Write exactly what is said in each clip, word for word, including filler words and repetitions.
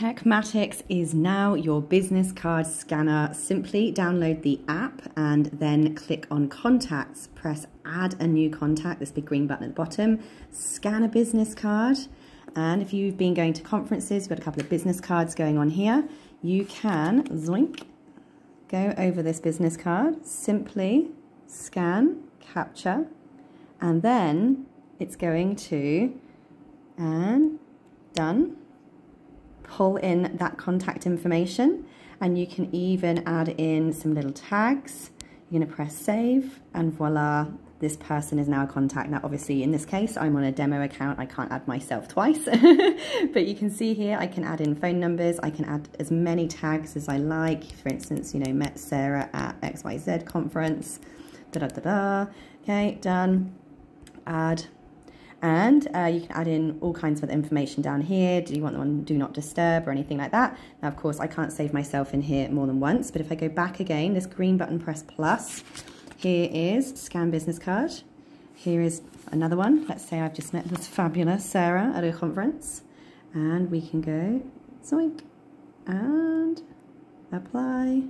Tekmatix is now your business card scanner. Simply download the app and then click on contacts. Press add a new contact, this big green button at the bottom. Scan a business card. And if you've been going to conferences, you've got a couple of business cards going on here, you can, zoink, go over this business card, simply scan, capture, and then it's going to, and done, pull in that contact information, and you can even add in some little tags. You're going to press save, and voila, this person is now a contact. Now, obviously, in this case, I'm on a demo account. I can't add myself twice, but you can see here, I can add in phone numbers. I can add as many tags as I like. For instance, you know, met Sarah at X Y Z conference, da da da da. Okay, done, add. And uh, you can add in all kinds of information down here. Do you want the one do not disturb or anything like that? Now, of course, I can't save myself in here more than once, but if I go back again, this green button, press plus. Here is scan business card. Here is another one. Let's say I've just met this fabulous Sarah at a conference, and we can go zoink and apply.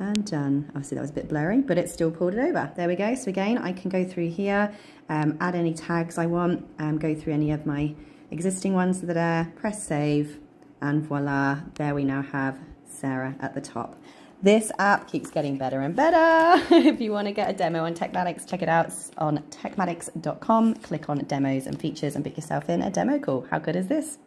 And done. Obviously that was a bit blurry, but it still pulled it over. There we go. So again, I can go through here, um, add any tags I want, um, go through any of my existing ones that are there, press save, and voila, there we now have Sarah at the top. This app keeps getting better and better. If you want to get a demo on Tekmatix, check it out on tekmatix dot com. Click on demos and features and book yourself in a demo call. How good is this?